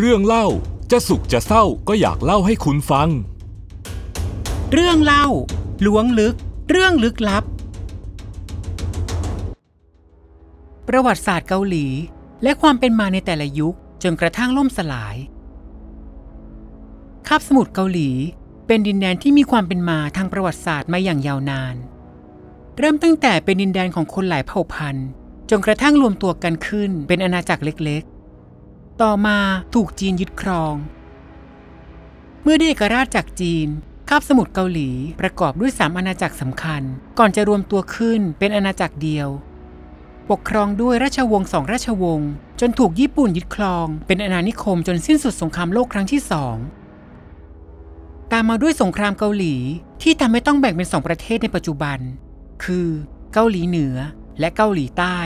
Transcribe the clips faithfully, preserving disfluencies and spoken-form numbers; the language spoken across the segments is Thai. เรื่องเล่าจะสุขจะเศร้าก็อยากเล่าให้คุณฟังเรื่องเล่าล้วงลึกเรื่องลึกลับประวัติศาสตร์เกาหลีและความเป็นมาในแต่ละยุคจนกระทั่งล่มสลายคาบสมุทรเกาหลีเป็นดินแดนที่มีความเป็นมาทางประวัติศาสตร์มาอย่างยาวนานเริ่มตั้งแต่เป็นดินแดนของคนหลายเผ่าพันธุ์จนกระทั่งรวมตัวกันขึ้นเป็นอาณาจักรเล็กๆต่อมาถูกจีนยึดครองเมื่อได้เอกราชจากจีนคาบสมุทรเกาหลีประกอบด้วยสามอาณาจักรสำคัญก่อนจะรวมตัวขึ้นเป็นอาณาจักรเดียวปกครองด้วยราชวงศ์สองราชวงศ์จนถูกญี่ปุ่นยึดครองเป็นอาณานิคมจนสิ้นสุดสงครามโลกครั้งที่สองตามมาด้วยสงครามเกาหลีที่ทำให้ต้องแบ่งเป็นสองประเทศในปัจจุบันคือเกาหลีเหนือและเกาหลีใต้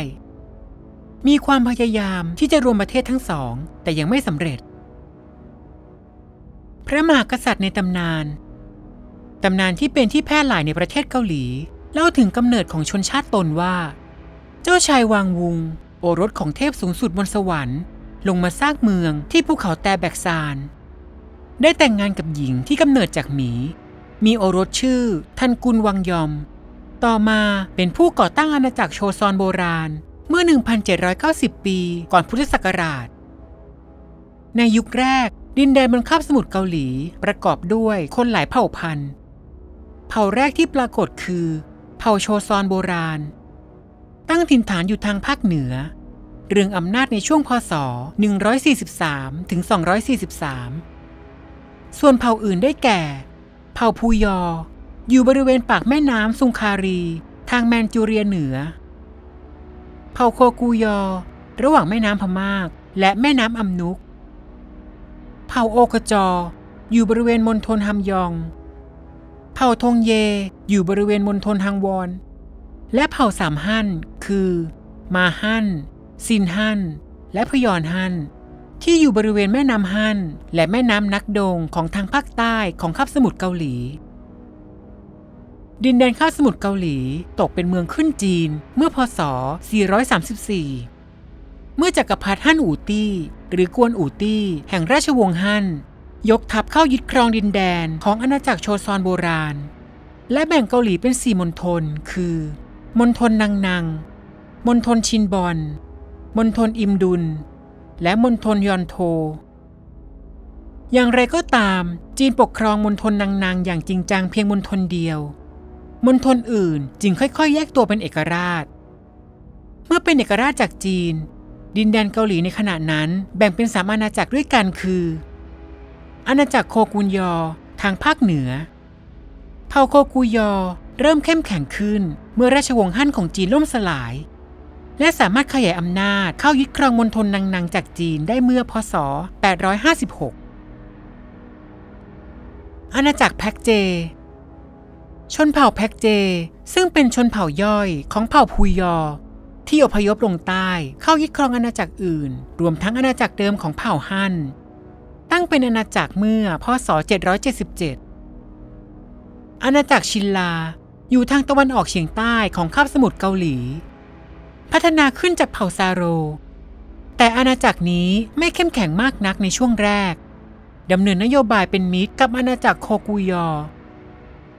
มีความพยายามที่จะรวมประเทศทั้งสองแต่ยังไม่สำเร็จพระมหากษัตริย์ในตำนานตำนานที่เป็นที่แพร่หลายในประเทศเกาหลีเล่าถึงกำเนิดของชนชาติตนว่าเจ้าชายวางวุงโอรสของเทพสูงสุดบนสวรรค์ลงมาสร้างเมืองที่ภูเขาแตแบกซานได้แต่งงานกับหญิงที่กำเนิดจากหมีมีโอรสชื่อทันกุลวังยอมต่อมาเป็นผู้ก่อตั้งอาณาจักรโชซอนโบราณเมื่อ หนึ่งพันเจ็ดร้อยเก้าสิบ ปีก่อนพุทธศักราชในยุคแรกดินแดนบนคาบสมุทรเกาหลีประกอบด้วยคนหลายเผ่าพันธุ์เผ่าแรกที่ปรากฏคือเผ่าโชซอนโบราณตั้งถิ่นฐานอยู่ทางภาคเหนือเรืองอำนาจในช่วงพ.ศ. หนึ่งร้อยสี่สิบสาม ถึง สองร้อยสี่สิบสามส่วนเผ่าอื่นได้แก่เผ่าพูยออยู่บริเวณปากแม่น้ำซุงคารีทางแมนจูเรียเหนือเผ่าโคกูยอระหว่างแม่น้ำพม่าและแม่น้ำอัมนุกเผ่าโอกจออยู่บริเวณมณฑลฮัมยองเผ่าทงเยอยู่บริเวณมณฑลฮังวอนและเผ่าสามฮั่นคือมาฮั่นซินฮั่นและพยอนฮั่นที่อยู่บริเวณแม่น้ำฮั่นและแม่น้ำนักดงของทางภาคใต้ของคาบสมุทรเกาหลีดินแดนคาบสมุทรเกาหลีตกเป็นเมืองขึ้นจีนเมื่อพ.ศ. สี่ร้อยสามสิบสี่ เมื่อจักรพรรดิฮั่นอู่ตี้หรือกวนอู่ตี้แห่งราชวงศ์ฮั่นยกทัพเข้ายึดครองดินแดนของอาณาจักรโชซอนโบราณและแบ่งเกาหลีเป็นสี่มณฑลคือมณฑลนังนังมณฑลชินบอนมณฑลอิมดุนและมณฑลยอนโทอย่างไรก็ตามจีนปกครองมณฑลนังนังอย่างจริงจังเพียงมณฑลเดียวมณฑลอื่นจึงค่อยๆแยกตัวเป็นเอกราชเมื่อเป็นเอกราชจากจีนดินแดนเกาหลีในขณะนั้นแบ่งเป็นสามอาณาจักรด้วยกันคืออาณาจักรโคกุนยอทางภาคเหนือเผ่าโคกุยอเริ่มเข้มแข็งขึ้นเมื่อราชวงศ์ฮั่นของจีนล่มสลายและสามารถขยายอำนาจเข้ายึดครองมณฑลนังนังจากจีนได้เมื่อพ.ศ. แปดร้อยห้าสิบหกอาณาจักรแพ็กเจชนเผ่าแพ็กเจซึ่งเป็นชนเผ่าย่อยของเผ่าพูยอที่อพยพลงใต้เข้ายึดครองอาณาจักรอื่นรวมทั้งอาณาจักรเดิมของเผ่าฮั่นตั้งเป็นอาณาจักรเมื่อพ.ศ. เจ็ดร้อยเจ็ดสิบเจ็ดอาณาจักรชินลาอยู่ทางตะวันออกเฉียงใต้ของคาบสมุทรเกาหลีพัฒนาขึ้นจากเผ่าซาโรแต่อาณาจักรนี้ไม่เข้มแข็งมากนักในช่วงแรกดำเนินนโยบายเป็นมิตรกับอาณาจักรโคกุยอ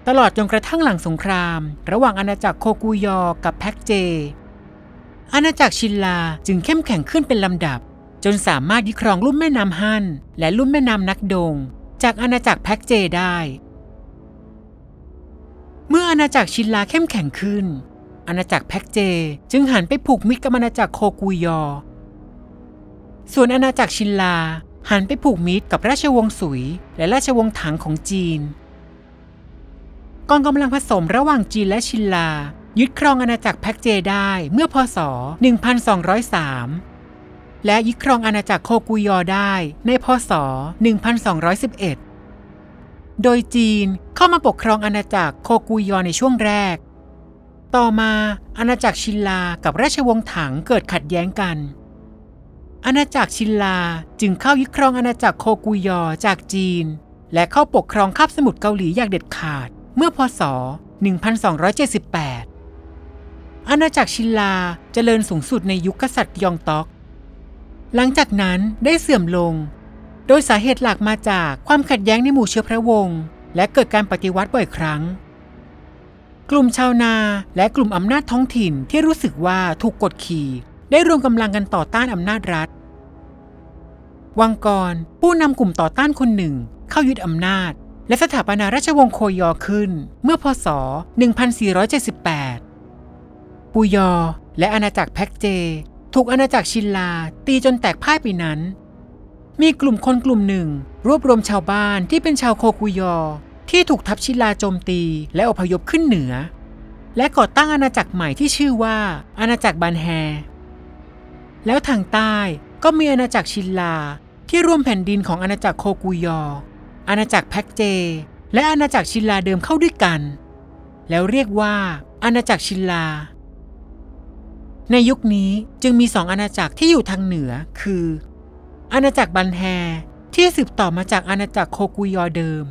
ตลอดจนกระทั่งหลังสงครามระหว่างอาณาจักรโคกุยอกับแพ็กเจอาณาจักรชินลาจึงเข้มแข็งขึ้นเป็นลำดับจนสามารถยึดครองลุ่มแม่น้ำฮั่นและลุ่มแม่น้ำนักดงจากอาณาจักรแพ็กเจได้เมื่ออาณาจักรชินลาเข้มแข็งขึ้นอาณาจักรแพ็กเจจึงหันไปผูกมิตรกับอาณาจักรโคกุยอส่วนอาณาจักรชินลาหันไปผูกมิตรกับราชวงศ์สุยและราชวงศ์ถังของจีนกองกำลังผสมระหว่างจีนและชินลายึดครองอาณาจักรแพ็กเจได้เมื่อพ.ศ. หนึ่งพันสองร้อยสามและยึดครองอาณาจักรโคกุยอได้ในพ.ศ. หนึ่งพันสองร้อยสิบเอ็ดโดยจีนเข้ามาปกครองอาณาจักรโคกุยอในช่วงแรกต่อมาอาณาจักรชินลากับราชวงศ์ถังเกิดขัดแย้งกันอาณาจักรชินลาจึงเข้ายึดครองอาณาจักรโคกุยอจากจีนและเข้าปกครองคาบสมุทรเกาหลีอย่างเด็ดขาดเมื่อพ.ศ. หนึ่งพันสองร้อยเจ็ดสิบแปด อาณาจักรชินลาเจริญสูงสุดในยุคกษัตริย์ยองต๊อกหลังจากนั้นได้เสื่อมลง โดยสาเหตุหลักมาจากความขัดแย้งในหมู่เชื้อพระวงศ์และเกิดการปฏิวัติบ่อยครั้งกลุ่มชาวนาและกลุ่มอำนาจท้องถิ่นที่รู้สึกว่าถูกกดขี่ได้รวมกำลังกันต่อต้านอำนาจรัฐวังกรผู้นำกลุ่มต่อต้านคนหนึ่งเข้ายึดอำนาจและสถาปนาราชวงศ์โคยอขึ้นเมื่อพศหนึ่งพันสี่ร้อยเจ็ดสิบแปดปุยอและอาณาจักรแพ็กเจถูกอาณาจักรชินลาตีจนแตกพ่ายไปนั้นมีกลุ่มคนกลุ่มหนึ่งรวบรวมชาวบ้านที่เป็นชาวโคกุยอที่ถูกทัพชินลาโจมตีและอพยพขึ้นเหนือและก่อตั้งอาณาจักรใหม่ที่ชื่อว่าอาณาจักรบันแฮแล้วทางใต้ก็มีอาณาจักรชินลาที่ร่วมแผ่นดินของอาณาจักรโคกุยออาณาจักรแพ็กเจและอาณาจักรชินลาเดิมเข้าด้วยกันแล้วเรียกว่าอาณาจักรชินลาในยุคนี้จึงมีสองอาณาจักรที่อยู่ทางเหนือคืออาณาจักรบันแฮที่สืบต่อมาจากอาณาจักรโคกุยอเดิม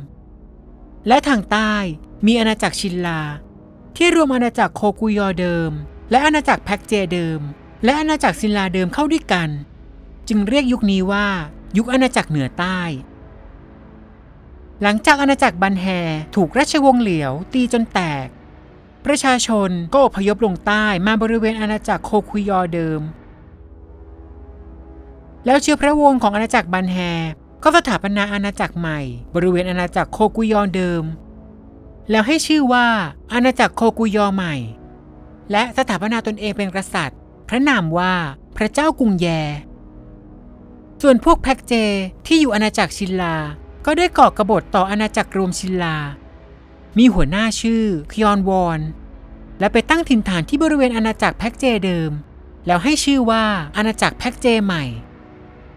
และทางใต้มีอาณาจักรชินลาที่รวมอาณาจักรโคกุยอเดิมและอาณาจักรแพ็กเจเดิมและอาณาจักรชินลาเดิมเข้าด้วยกันจึงเรียกยุคนี้ว่ายุคอาณาจักรเหนือใต้หลังจากอาณาจักรบันแฮถูกราชวงศ์เหลียวตีจนแตกประชาชนก็อพยพลงใต้มาบริเวณอาณาจักรโคคุยอเดิมแล้วเชื้อพระวงศ์ของอาณาจักรบันแฮก็สถาปนาอาณาจักรใหม่บริเวณอาณาจักรโคกุยอเดิมแล้วให้ชื่อว่าอาณาจักรโคกุยอใหม่และสถาปนาตนเองเป็นกษัตริย์พระนามว่าพระเจ้ากรุงแยส่วนพวกแพ็กเจที่อยู่อาณาจักรชินลาก็ได้ก่อกบฏต่ออาณาจักรรวมชินลามีหัวหน้าชื่อคยอนวอนและไปตั้งถิ่นฐานที่บริเวณอาณาจักรแพ็กเจเดิมแล้วให้ชื่อว่าอาณาจักรแพ็กเจใหม่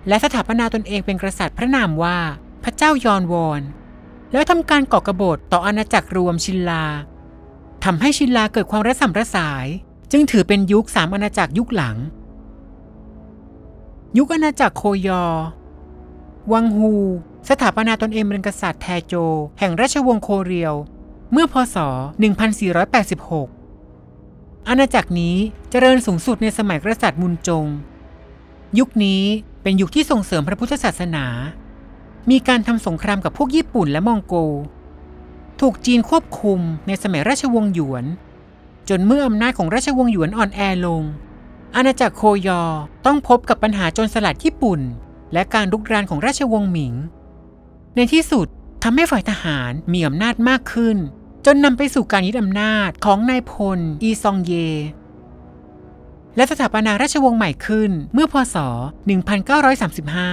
และสถาปนาตนเองเป็นกษัตริย์พระนามว่าพระเจ้ายอนวอนแล้วทำการก่อกบฏต่ออาณาจักรรวมชินลาทำให้ชินลาเกิดความระส่ำระสายจึงถือเป็นยุคสามอาณาจักรยุคหลังยุคอาณาจักรโคยอวังฮูสถาปนาตนเองเป็นกษัตริย์แทโจแห่งราชวงศ์โคเรียวเมื่อพศหนึ่งพันสี่ร้อยแปดสิบหกอาณาจักรนี้เจริญสูงสุดในสมัยกษัตริย์มุนจงยุคนี้เป็นยุคที่ส่งเสริมพระพุทธศาสนามีการทำสงครามกับพวกญี่ปุ่นและมองโกลถูกจีนควบคุมในสมัยราชวงศ์หยวนจนเมื่ออำนาจของราชวงศ์หยวนอ่อนแอลงอาณาจักรโคยอต้องพบกับปัญหาโจรสลัดญี่ปุ่นและการรุกรานของราชวงศ์หมิงในที่สุดทำให้ฝ่ายทหารมีอำนาจมากขึ้นจนนำไปสู่การยึดอำนาจของนายพลอีซองเยและสถาปนาราชวงศ์ใหม่ขึ้นเมื่อพศหนึ่งพันเก้าร้อยสามสิบห้า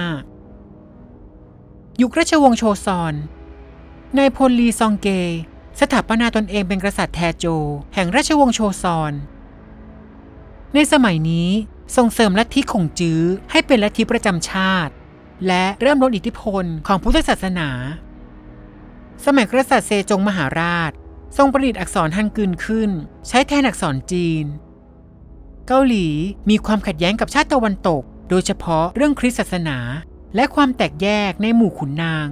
ยุคราชวงศ์โชซอนนายพลลีซองเกสถาปนาตนเองเป็นกษัตริย์แทโจแห่งราชวงศ์โชซอนในสมัยนี้ส่งเสริมลัทธิข่งจื้อให้เป็นลัทธิประจำชาติและเริ่มลดอิทธิพลของพุทธศาสนาสมัยกษัตริย์เซจงมหาราชทรงประดิษฐ์อักษรฮันกึนขึ้นใช้แทนอักษรจีนเกาหลีมีความขัดแย้งกับชาติตะวันตกโดยเฉพาะเรื่องคริสต์ศาสนาและความแตกแยกในหมู่ขุนนาง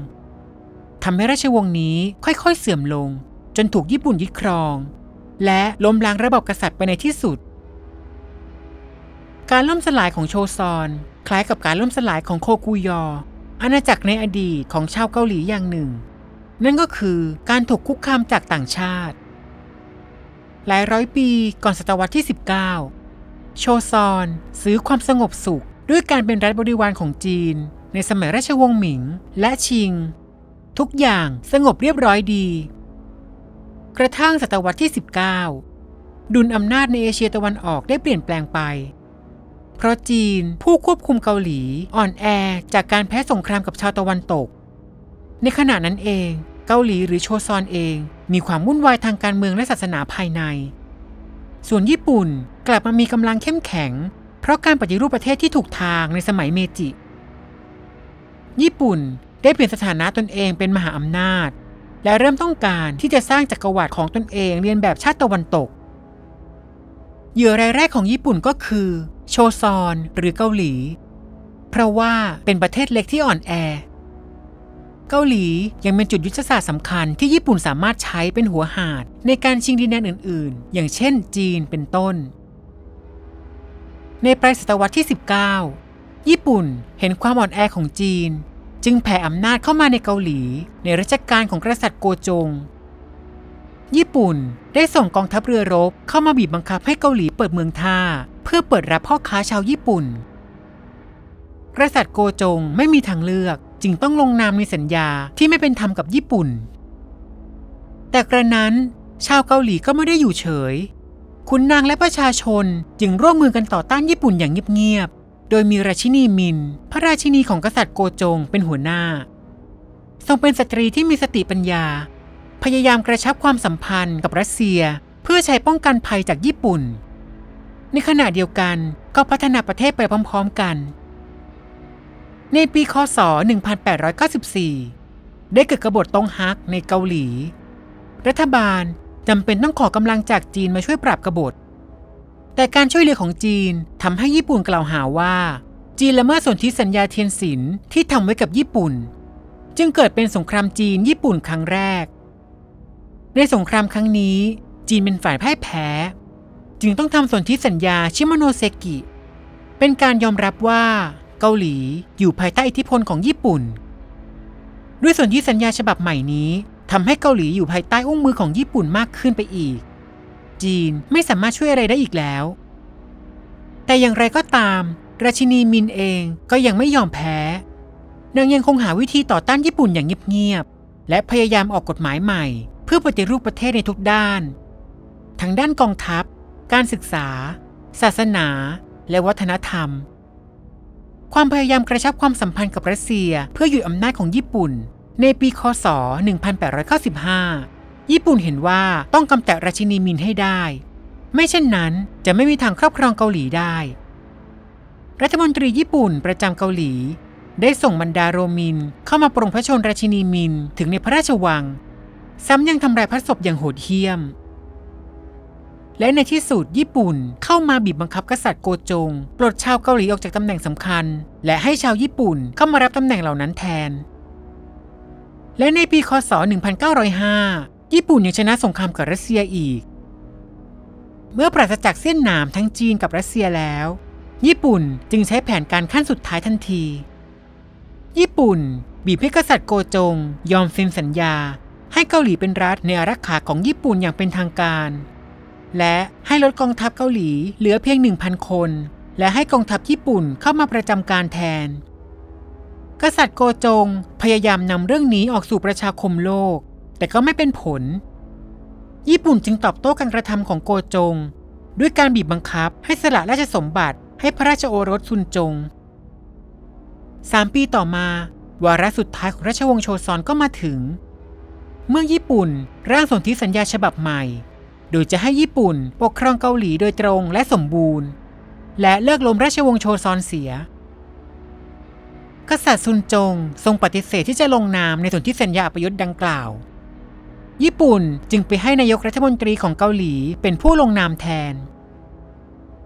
ทำให้ราชวงศ์นี้ค่อยๆเสื่อมลงจนถูกญี่ปุ่นยึดครองและล้มล้างระบอบกษัตริย์ไปในที่สุดการล่มสลายของโชซอนคล้ายกับการล่มสลายของโคกุยออาณาจักรในอดีตของชาวเกาหลีอย่างหนึ่งนั่นก็คือการถูกคุกคามจากต่างชาติหลายร้อยปีก่อนศตวรรษที่สิบเก้าโชซอนซื้อความสงบสุขด้วยการเป็นรัฐบริวารของจีนในสมัยราชวงศ์หมิงและชิงทุกอย่างสงบเรียบร้อยดีกระทั่งศตวรรษที่สิบเก้าดุลอำนาจในเอเชียตะวันออกได้เปลี่ยนแปลงไปเพราะจีนผู้ควบคุมเกาหลีอ่อนแอจากการแพ้สงครามกับชาวตะวันตกในขณะนั้นเองเกาหลีหรือโชซอนเองมีความวุ่นวายทางการเมืองและศาสนาภายในส่วนญี่ปุ่นกลับมามีกำลังเข้มแข็งเพราะการปฏิรูปประเทศที่ถูกทางในสมัยเมจิญี่ปุ่นได้เปลี่ยนสถานะตนเองเป็นมหาอำนาจและเริ่มต้องการที่จะสร้างจักรวรรดิของตนเองเรียนแบบชาติตะวันตกเหยื่อรายแรกของญี่ปุ่นก็คือโชซอนหรือเกาหลีเพราะว่าเป็นประเทศเล็กที่อ่อนแอเกาหลียังเป็นจุดยุทธศาสตร์สำคัญที่ญี่ปุ่นสามารถใช้เป็นหัวหาดในการชิงดินแดนอื่นๆอย่างเช่นจีนเป็นต้นในปลายศตวรรษที่สิบเก้าญี่ปุ่นเห็นความอ่อนแอของจีน จึงแผ่อำนาจเข้ามาในเกาหลีในรัชกาลของกษัตริย์โกจงญี่ปุ่นได้ส่งกองทัพเรือรบเข้ามาบีบบังคับให้เกาหลีเปิดเมืองท่าเพื่อเปิดรับพ่อค้าชาวญี่ปุ่นกษัตริย์โกจงไม่มีทางเลือกจึงต้องลงนามในสัญญาที่ไม่เป็นธรรมกับญี่ปุ่นแต่กระนั้นชาวเกาหลีก็ไม่ได้อยู่เฉยขุนนางและประชาชนจึงร่วมมือกันต่อต้านญี่ปุ่นอย่างเงียบๆโดยมีราชินีมินพระราชินีของกษัตริย์โกจงเป็นหัวหน้าทรงเป็นสตรีที่มีสติปัญญาพยายามกระชับความสัมพันธ์กับรัสเซียเพื่อใช้ป้องกันภัยจากญี่ปุ่นในขณะเดียวกันก็พัฒนาประเทศไปพร้อมๆกันในปีค.ศ.หนึ่งพันแปดร้อยเก้าสิบสี่ได้เกิดกบฏต้งฮักในเกาหลีรัฐบาลจำเป็นต้องขอกำลังจากจีนมาช่วยปราบกบฏแต่การช่วยเหลือของจีนทำให้ญี่ปุ่นกล่าวหาว่าจีนละเมิดสนธิสัญญาเทียนสินที่ทำไว้กับญี่ปุ่นจึงเกิดเป็นสงครามจีนญี่ปุ่นครั้งแรกในสงครามครั้งนี้จีนเป็นฝ่ายพ่ายแพ้จึงต้องทำสนธิสัญญาชิโมโนเซกิเป็นการยอมรับว่าเกาหลีอยู่ภายใต้อิทธิพลของญี่ปุ่นด้วยสนธิสัญญาฉบับใหม่นี้ทำให้เกาหลีอยู่ภายใต้อุ้งมือของญี่ปุ่นมากขึ้นไปอีกจีนไม่สามารถช่วยอะไรได้อีกแล้วแต่อย่างไรก็ตามราชินีมินเองก็ยังไม่ยอมแพ้นางยังคงหาวิธีต่อต้านญี่ปุ่นอย่างเงียบๆและพยายามออกกฎหมายใหม่เพื่อปฏิรูปประเทศในทุกด้านทั้งด้านกองทัพการศึกษาศาสนาและวัฒนธรรมความพยายามกระชับความสัมพันธ์กับรัสเซียเพื่อหยุดอำนาจของญี่ปุ่นในปีค.ศ.หนึ่งพันแปดร้อยเก้าสิบห้าญี่ปุ่นเห็นว่าต้องกำจัดราชินีมินให้ได้ไม่เช่นนั้นจะไม่มีทางครอบครองเกาหลีได้รัฐมนตรีญี่ปุ่นประจำเกาหลีได้ส่งบรรดาโรมินเข้ามาปรงพระชนราชินีมินถึงในพระราชวังซ้ำยังทำลายพระศพอย่างโหดเหี้ยมและในที่สุดญี่ปุ่นเข้ามาบีบบังคับกษัตริย์โกจงปลดชาวเกาหลีออกจากตำแหน่งสำคัญและให้ชาวญี่ปุ่นเข้ามารับตำแหน่งเหล่านั้นแทนและในปีค.ศ.หนึ่งพันเก้าร้อยห้าญี่ปุ่นยังชนะสงครามกับรัสเซียอีกเมื่อปราศจากเส้นหนามทั้งจีนกับรัสเซียแล้วญี่ปุ่นจึงใช้แผนการขั้นสุดท้ายทันทีญี่ปุ่นบีบให้กษัตริย์โกจงยอมเซ็นสัญญาให้เกาหลีเป็นรัฐในอารักขาของญี่ปุ่นอย่างเป็นทางการและให้ลดกองทัพเกาหลีเหลือเพียง หนึ่งพัน คนและให้กองทัพญี่ปุ่นเข้ามาประจำการแทนกษัตริย์โกจงพยายามนำเรื่องนี้ออกสู่ประชาคมโลกแต่ก็ไม่เป็นผลญี่ปุ่นจึงตอบโต้การกระทำของโกจงด้วยการบีบบังคับให้สละราชสมบัติให้พระราชโอรสซุนจงสามปีต่อมาวาระสุดท้ายของราชวงศ์โชซอนก็มาถึงเมื่อญี่ปุ่นร่างสนธิสัญญาฉบับใหม่โดยจะให้ญี่ปุ่นปกครองเกาหลีโดยตรงและสมบูรณ์และเลิกล้มราชวงศ์โชซอนเสียกษัตริย์ซุนจงทรงปฏิเสธที่จะลงนามในสนธิสัญญาอัปยศดังกล่าวญี่ปุ่นจึงไปให้นายกรัฐมนตรีของเกาหลีเป็นผู้ลงนามแทน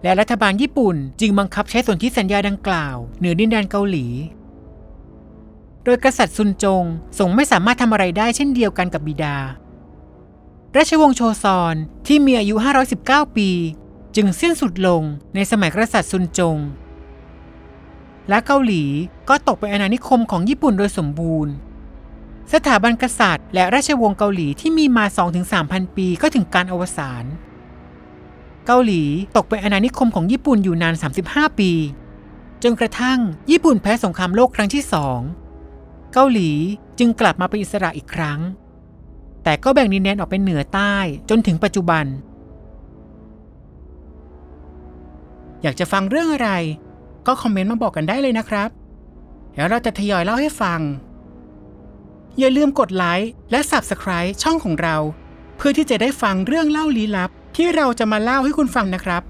และรัฐบาลญี่ปุ่นจึงบังคับใช้สนธิสัญญาดังกล่าวเหนือดินแดนเกาหลีโดยกษัตริย์ซุนจงทรงไม่สามารถทำอะไรได้เช่นเดียวกันกับบิดาราชวงศ์โชซอนที่มีอายุห้าร้อยสิบเก้าปีจึงสิ้นสุดลงในสมัยกษัตริย์ซุนจงและเกาหลีก็ตกเป็นอาณานิคมของญี่ปุ่นโดยสมบูรณ์สถาบันกษัตริย์และราชวงศ์เกาหลีที่มีมา สองถึงสามพัน ปีก็ถึงการอวสานเกาหลีตกเป็นอาณานิคมของญี่ปุ่นอยู่นานสามสิบห้าปีจนกระทั่งญี่ปุ่นแพ้สงครามโลกครั้งที่สองเกาหลีจึงกลับมาเป็นอิสระอีกครั้งแต่ก็แบ่งดินแดนออกเป็นเหนือใต้จนถึงปัจจุบันอยากจะฟังเรื่องอะไรก็คอมเมนต์มาบอกกันได้เลยนะครับเดี๋ยวเราจะทยอยเล่าให้ฟังอย่าลืมกดไลค์และ ซับสไครบ์ ช่องของเราเพื่อที่จะได้ฟังเรื่องเล่าลี้ลับที่เราจะมาเล่าให้คุณฟังนะครับ